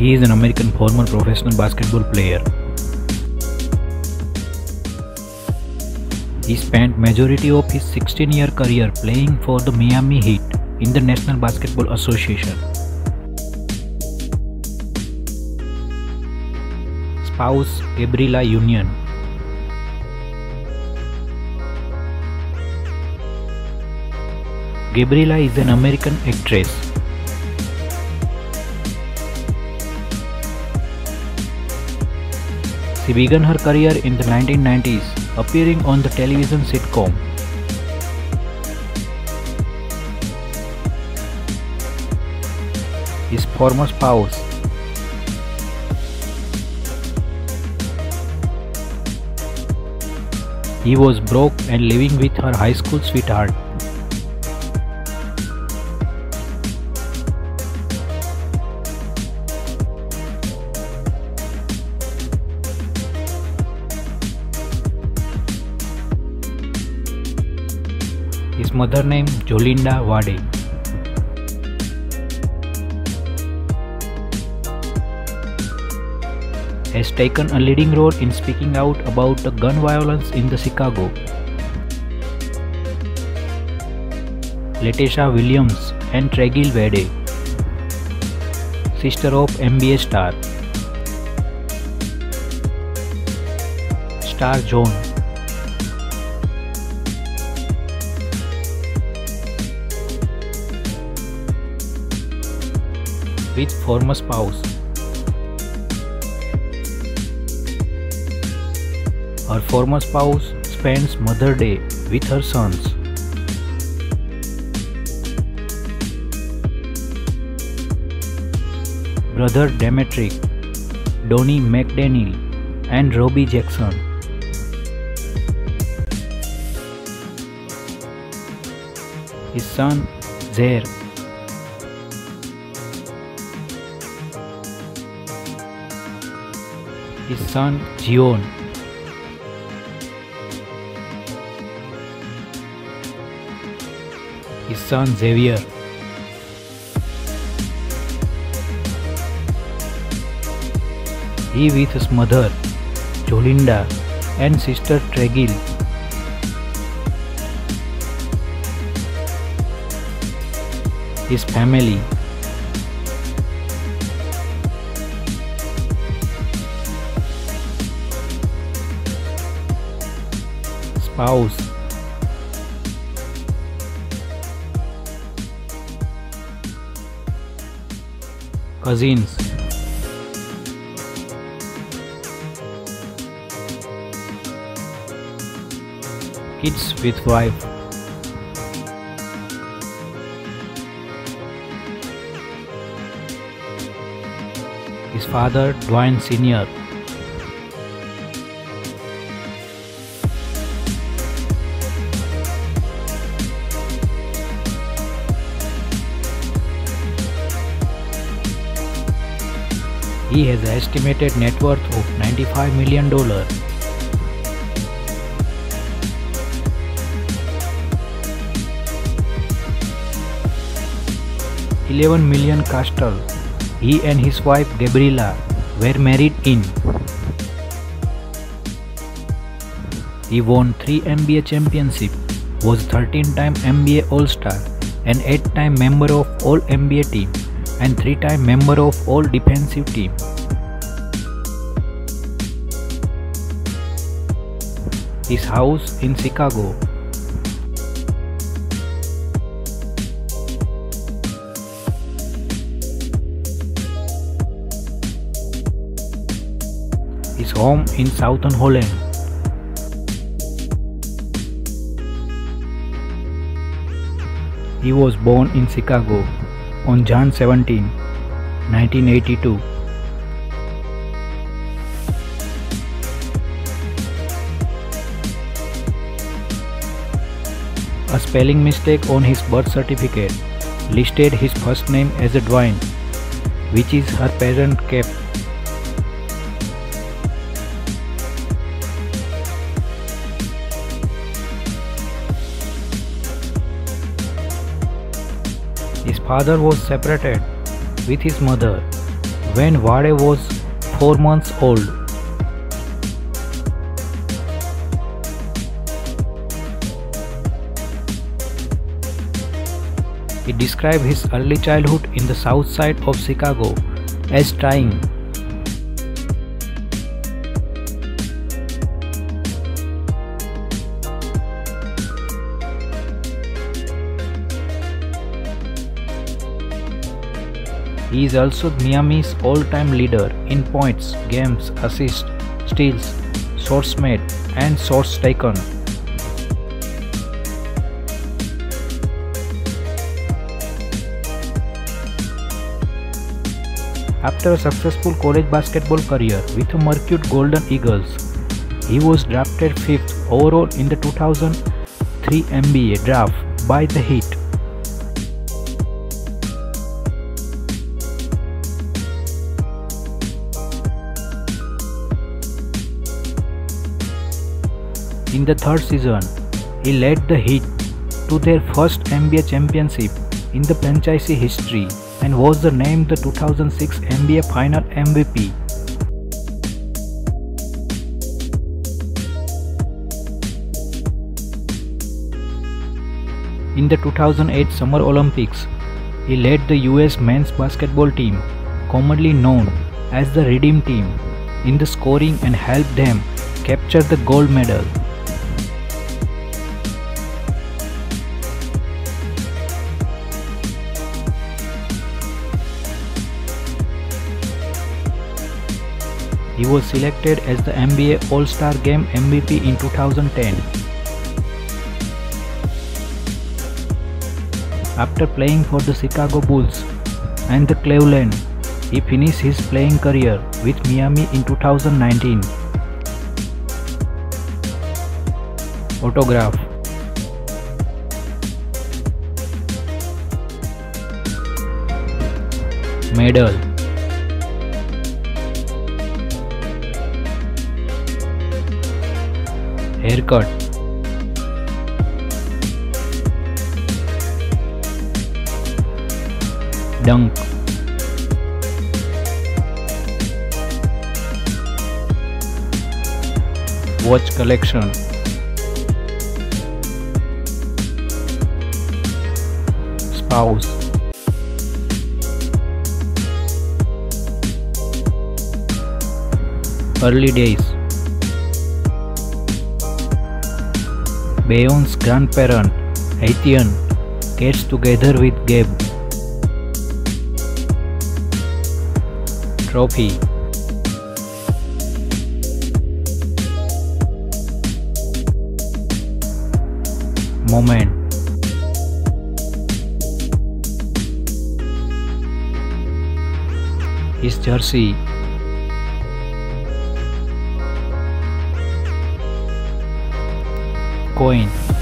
He is an American former professional basketball player. He spent majority of his 16-year career playing for the Miami Heat in the National Basketball Association. Spouse Gabrielle Union. Gabrielle is an American actress. She began her career in the 1990s, appearing on the television sitcom. His former spouse . He was broke and living with her high school sweetheart. His mother name Jolinda Wade. Has taken a leading role in speaking out about the gun violence in the Chicago. Latasha Williams and Tragil Wade, sister of NBA star John. With former spouse. Her former spouse spends Mother's Day with her sons. Brother Demetric, Donny McDaniel and Robbie Jackson. His son Zaire. His son Zion. His son Xavier. He with his mother, Jolinda, and sister Tragil. His family. Spouse. Cousins. Kids with wife. His father Dwyane Sr. He has an estimated net worth of $95 million. $11 million castle. He and his wife Gabrielle were married in. He won 3 NBA championships, was 13-time NBA All-Star, an 8-time member of All-NBA team, and 3-time member of all defensive team. His house in Chicago. His home in Southern Holland. He was born in Chicago on Jan 17, 1982. A spelling mistake on his birth certificate listed his first name as Dwyane, which is her parent kept. His father was separated with his mother, when Wade was 4 months old. He described his early childhood in the south side of Chicago as trying. He is also Miami's all-time leader in points, games, assists, steals, shots made, and shots taken. After a successful college basketball career with Marquette Golden Eagles, he was drafted 5th overall in the 2003 NBA draft by the Heat. In the third season, he led the Heat to their first NBA championship in the franchise history and was named the 2006 NBA Final MVP. In the 2008 Summer Olympics, he led the US men's basketball team, commonly known as the Redeem Team, in the scoring and helped them capture the gold medal. He was selected as the NBA All-Star Game MVP in 2010. After playing for the Chicago Bulls and the Cleveland, he finished his playing career with Miami in 2019. Autograph. Medal. Haircut. Dunk. Watch collection. Spouse. Early days. Bayon's grandparent, Haitian, gets together with Gabe. Trophy. Moment. His jersey. Coin.